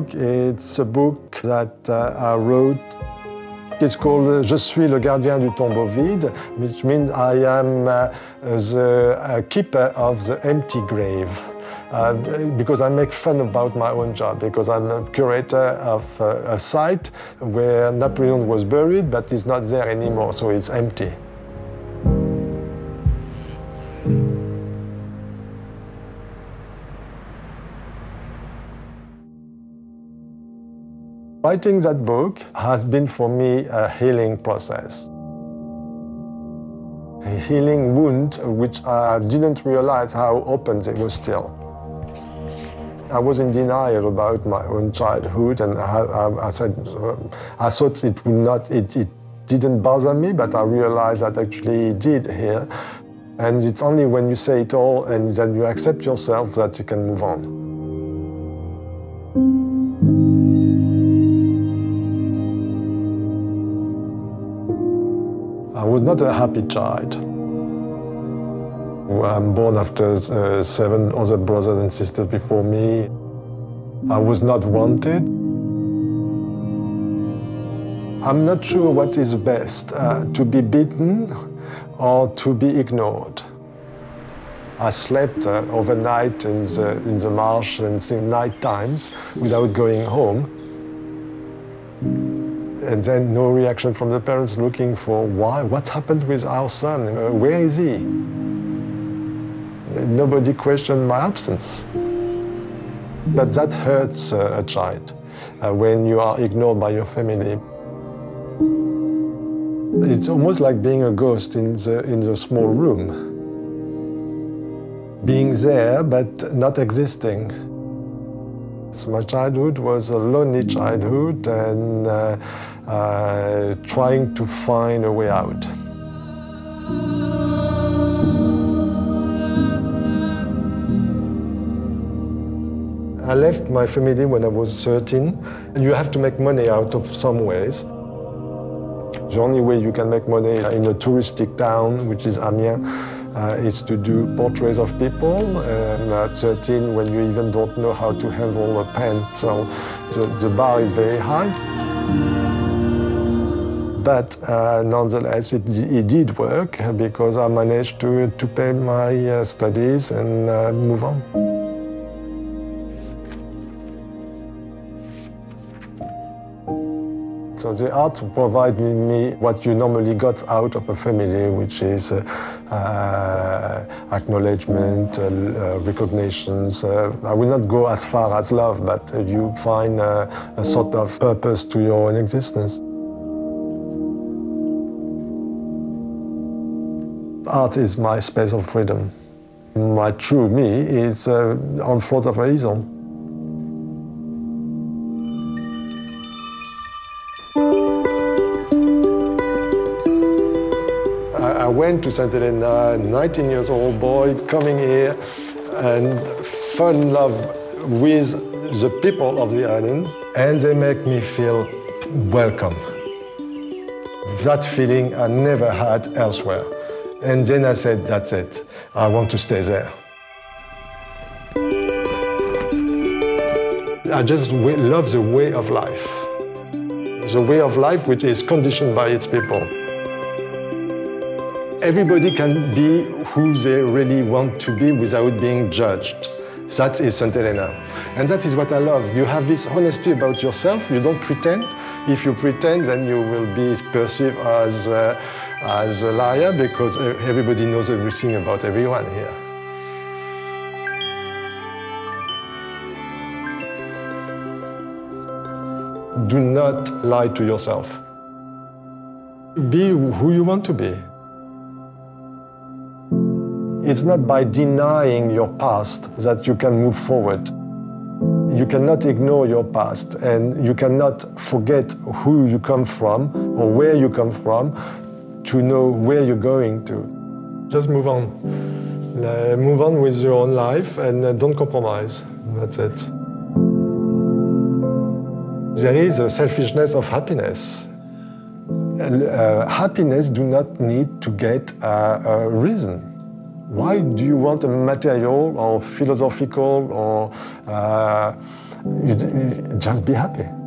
book. It's a book that I wrote. It's called Je suis le gardien du tombeau vide, which means I am the keeper of the empty grave. Because I make fun about my own job, because I'm a curator of a site where Napoleon was buried, but he's not there anymore, so it's empty. Writing that book has been for me a healing process. A healing wound which I didn't realize how open it was still. I was in denial about my own childhood, and I thought it would not, it didn't bother me, but I realized that actually it did here. And it's only when you say it all and then you accept yourself that you can move on. I was not a happy child. I'm born after 7 other brothers and sisters before me. I was not wanted. I'm not sure what is best, to be beaten or to be ignored. I slept overnight in the marsh and in night times without going home. And then no reaction from the parents, looking for why, what happened with our son, where is he? Nobody questioned my absence. But that hurts a child when you are ignored by your family. It's almost like being a ghost in the small room. Being there, but not existing. So my childhood was a lonely childhood, and trying to find a way out. I left my family when I was 13, and you have to make money out of some ways. The only way you can make money in a touristic town, which is Amiens, is to do portraits of people. And at 13, when you even don't know how to handle a pen, so the bar is very high. But nonetheless, it did work, because I managed to pay my studies and move on. So the art provided me what you normally got out of a family, which is acknowledgement, recognitions. I will not go as far as love, but you find a sort of purpose to your own existence. Art is my space of freedom. My true me is en front of horizon. I went to St Helena, 19 years old boy, coming here, and fell in love with the people of the island, and they make me feel welcome. That feeling I never had elsewhere. And then I said, that's it, I want to stay there. I just love the way of life. The way of life which is conditioned by its people. Everybody can be who they really want to be without being judged. That is St Helena. And that is what I love. You have this honesty about yourself. You don't pretend. If you pretend, then you will be perceived as a liar, because everybody knows everything about everyone here. Do not lie to yourself. Be who you want to be. It's not by denying your past that you can move forward. You cannot ignore your past, and you cannot forget who you come from or where you come from to know where you're going to. Just move on. Move on with your own life, and don't compromise. That's it. There is a selfishness of happiness. Happiness do not need to get a reason. Why do you want a material or philosophical or just be happy?